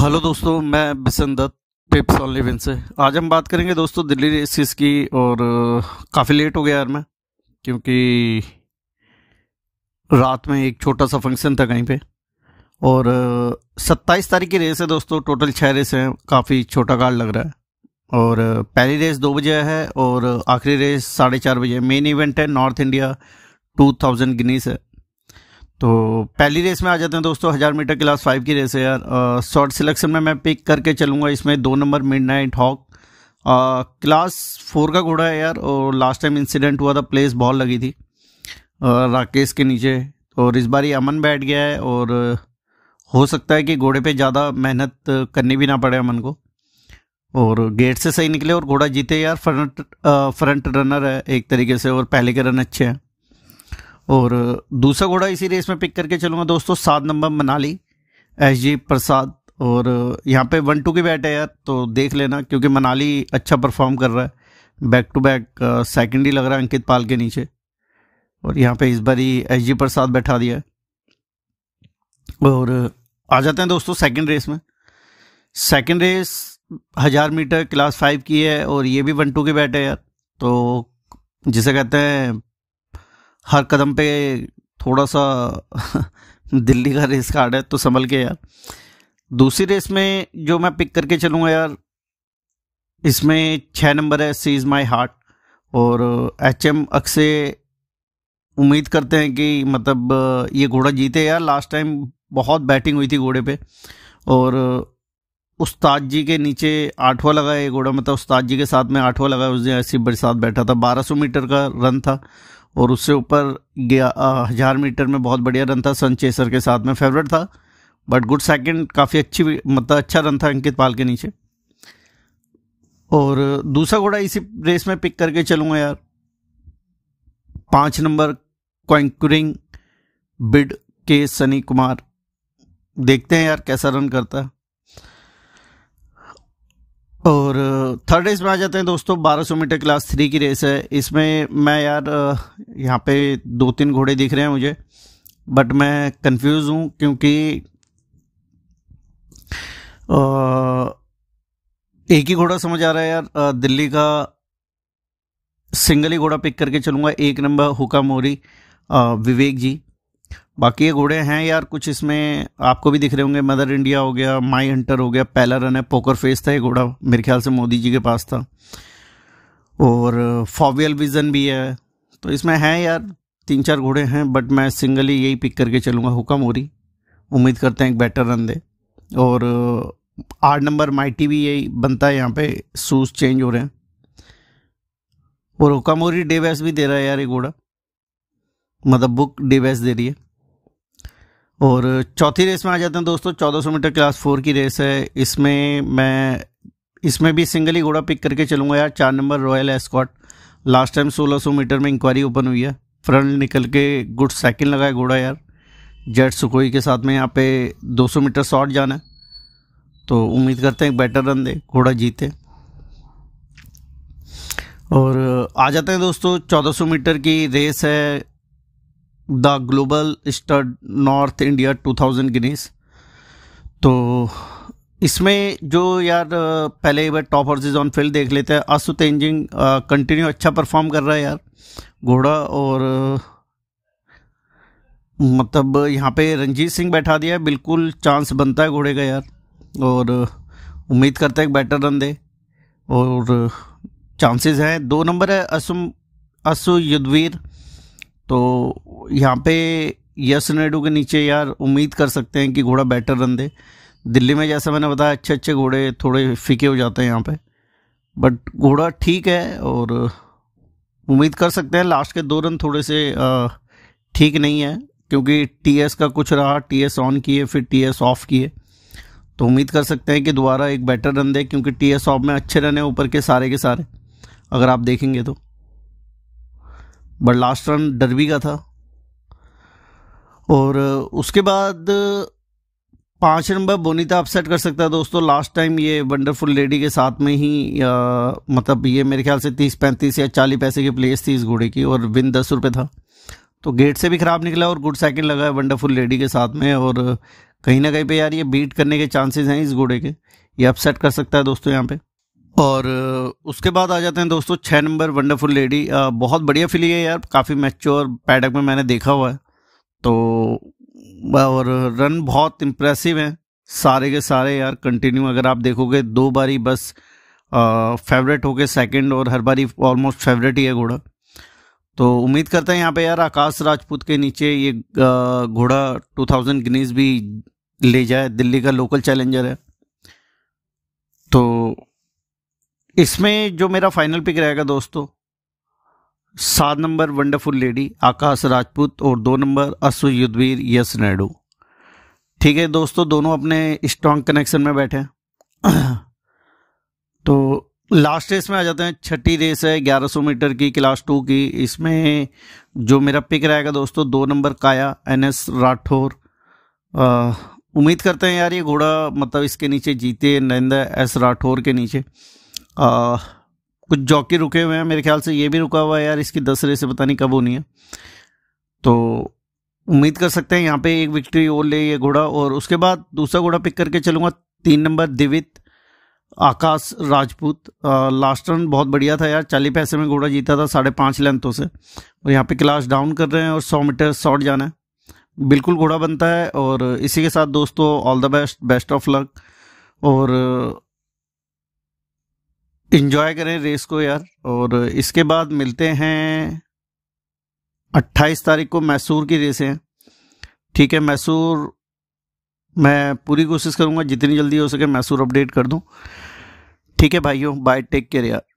Hello दोस्तों, मैं Bishan Dutt tips on living से। आज हम बात करेंगे दोस्तों दिल्ली रेसिस की। और काफ़ी लेट हो गया यार मैं, क्योंकि रात में एक छोटा सा फंक्शन था कहीं पे। और 27 तारीख की रेस है दोस्तों, टोटल 6 रेस हैं। काफ़ी छोटा कार्ड लग रहा है। और पहली रेस 2 बजे है और आखिरी रेस 4:30 बजे। मेन इवेंट है, नॉर्थ इंडिया 2000 गिनीस है। तो पहली रेस में आ जाते हैं दोस्तों, 1000 मीटर क्लास 5 की रेस है यार। शॉर्ट सिलेक्शन में मैं पिक करके चलूँगा इसमें 2 नंबर मिडनाइट हॉक। क्लास 4 का घोड़ा है यार, और लास्ट टाइम इंसिडेंट हुआ था, प्लेस बॉल लगी थी राकेश के नीचे। और इस बार ये अमन बैठ गया है, और हो सकता है कि घोड़े पे ज़्यादा मेहनत करनी भी ना पड़े अमन को। और गेट से सही निकले और घोड़ा जीते यार। फ्रंट रनर है एक तरीके से, और पहले के रन अच्छे हैं। और दूसरा घोड़ा इसी रेस में पिक करके चलूँगा दोस्तों, 7 number Manali S G Prasad. और यहाँ पे 1-2 की बैट है यार, तो देख लेना, क्योंकि मनाली अच्छा परफॉर्म कर रहा है। बैक टू बैक सेकंड ही लग रहा है अंकित पाल के नीचे। और यहाँ पे इस बार ही एस जी प्रसाद बैठा दिया है। और आ जाते हैं दोस्तों सेकंड रेस में। सेकंड रेस 1000 मीटर क्लास 5 की है, और ये भी 1-2 की बैट है यार। तो जिसे कहते हैं हर कदम पे थोड़ा सा दिल्ली का रेस कार्ड है, तो संभल के यार। दूसरी रेस में जो मैं पिक करके चलूँगा यार, इसमें 6 नंबर है सीज माय हार्ट। और एचएम अक्से उम्मीद करते हैं कि मतलब ये घोड़ा जीते यार। लास्ट टाइम बहुत बैटिंग हुई थी घोड़े पे, और उस्ताद जी के नीचे 8वां लगा ये घोड़ा। मतलब उस्ताद जी के साथ में 8वां लगा उस दिन ऐसी बरसात बैठा था। 1200 मीटर का रन था, और उससे ऊपर 1000 मीटर में बहुत बढ़िया रन था। सन चेसर के साथ में फेवरेट था, बट गुड सेकंड। काफ़ी अच्छी मतलब अच्छा रन था अंकित पाल के नीचे। और दूसरा घोड़ा इसी रेस में पिक करके चलूँगा यार, 5 नंबर कॉन्करिंग बिड के सनी कुमार। देखते हैं यार कैसा रन करता है। और थर्ड रेस में आ जाते हैं दोस्तों, 1200 मीटर क्लास 3 की रेस है। इसमें मैं यार यहाँ पे 2-3 घोड़े दिख रहे हैं मुझे, बट मैं कंफ्यूज हूँ, क्योंकि एक ही घोड़ा समझ आ रहा है यार। दिल्ली का सिंगल ही घोड़ा पिक करके चलूँगा, 1 नंबर हुकमोरी विवेक जी। बाकी ये घोड़े हैं यार कुछ, इसमें आपको भी दिख रहे होंगे। मदर इंडिया हो गया, माय हंटर हो गया, पहला रन है। पोकर फेस था ये घोड़ा, मेरे ख्याल से मोदी जी के पास था। और फॉवियल विजन भी है। तो इसमें हैं यार 3-4 घोड़े हैं, बट मैं सिंगल ही यही पिक करके चलूँगा, हुकमोरी। उम्मीद करते हैं एक बेटर रन दे। और 8 नंबर माई टी भी यही बनता है। यहाँ पे शूज़ चेंज हो रहे हैं, और हुकमोरी डे वैस भी दे रहा है यार ये घोड़ा, मतलब बुक डे वैस दे रही है। और चौथी रेस में आ जाते हैं दोस्तों, 1400 मीटर क्लास 4 की रेस है। इसमें भी सिंगल ही घोड़ा पिक करके चलूँगा यार, 4 number royal Ascot. Last time 1600 meter में इंक्वायरी ओपन हुई है। फ्रंट निकल के गुड सेकंड लगा है घोड़ा यार। जेट सुकोई के साथ में यहाँ पे 200 मीटर शॉर्ट जाना है, तो उम्मीद करते हैं बेटर रन दे, घोड़ा जीते। और आ जाते हैं दोस्तों, 1400 मीटर की रेस है, the global stud north India 2000 guineas. तो इसमें जो यार पहले एक बार टॉप हॉर्सेज ऑन फील्ड देख लेते हैं। असु तेंजिन कंटिन्यू अच्छा परफॉर्म कर रहा है यार घोड़ा। और मतलब यहाँ पे रंजीत सिंह बैठा दिया है, बिल्कुल चांस बनता है घोड़े का यार। और उम्मीद करते हैं एक बेटर रन दे, और चांसेस हैं। 2 नंबर है असु युद्धवीर। तो यहाँ पे यस नेडू के नीचे यार उम्मीद कर सकते हैं कि घोड़ा बेटर रन दे। दिल्ली में जैसा मैंने बताया अच्छे घोड़े थोड़े फीके हो जाते हैं यहाँ पे, बट घोड़ा ठीक है और उम्मीद कर सकते हैं। लास्ट के 2 रन थोड़े से ठीक नहीं है, क्योंकि टीएस का कुछ रहा, टीएस ऑन किए फिर टीएस ऑफ किए। तो उम्मीद कर सकते हैं कि दोबारा एक बेटर रन दे, क्योंकि टीएस ऑफ में अच्छे रन है ऊपर के सारे अगर आप देखेंगे तो, बट लास्ट रन डरबी का था। और उसके बाद 5 नंबर बोनीता अपसेट कर सकता है दोस्तों। लास्ट टाइम ये वंडरफुल लेडी के साथ में ही मतलब ये मेरे ख्याल से 30-35 या 40 पैसे की प्लेस थी इस घोड़े की, और विन 10 रुपये था। तो गेट से भी ख़राब निकला और गुड साइकिल लगा है वंडरफुल लेडी के साथ में, और कहीं ना कहीं पे यार ये बीट करने के चांसेस हैं इस घोड़े के, ये अपसेट कर सकता है दोस्तों यहाँ पे। और उसके बाद आ जाते हैं दोस्तों 6 नंबर वंडरफुल लेडी, बहुत बढ़िया फिली है यार, काफ़ी मैच्योर पैडक में मैंने देखा हुआ है तो, और रन बहुत इम्प्रेसिव हैं सारे के सारे यार कंटिन्यू। अगर आप देखोगे 2 बारी बस फेवरेट होके सेकंड, और हर बारी ऑलमोस्ट फेवरेट ही है घोड़ा। तो उम्मीद करते हैं यहाँ पे यार आकाश राजपूत के नीचे ये घोड़ा 2000 गिनीज भी ले जाए, दिल्ली का लोकल चैलेंजर है। तो इसमें जो मेरा फाइनल पिक रहेगा दोस्तों 7 नंबर वंडरफुल लेडी आकाश राजपूत और 2 नंबर असु युद्धवीर यस नायडू। ठीक है दोस्तों, दोनों अपने स्ट्रॉन्ग कनेक्शन में बैठे हैं। तो लास्ट रेस में आ जाते हैं, 6ठी रेस है 1100 मीटर की क्लास 2 की। इसमें जो मेरा पिक रहेगा दोस्तों 2 नंबर काया NS राठौर। उम्मीद करते हैं यार ये घोड़ा मतलब इसके नीचे जीते, नरेंद्र S राठौर के नीचे। कुछ जॉकी रुके हुए हैं, मेरे ख्याल से ये भी रुका हुआ है यार, इसकी 10 रेस पता नहीं कब होनी है। तो उम्मीद कर सकते हैं यहाँ पे एक विक्ट्री और ले ये घोड़ा। और उसके बाद दूसरा घोड़ा पिक करके चलूँगा 3 नंबर दिवित आकाश राजपूत। लास्ट रन बहुत बढ़िया था यार, 40 पैसे में घोड़ा जीता था 5.5 लेंथों से, और यहाँ पे क्लास डाउन कर रहे हैं और 100 मीटर शॉर्ट जाना है, बिल्कुल घोड़ा बनता है। और इसी के साथ दोस्तों all the best, best of luck, और इन्जॉय करें रेस को यार। और इसके बाद मिलते हैं 28 तारीख को मैसूर की रेसें हैं। ठीक है, मैसूर मैं पूरी कोशिश करूंगा जितनी जल्दी हो सके मैसूर अपडेट कर दूं। ठीक है भाइयों, बाय, टेक केयर यार।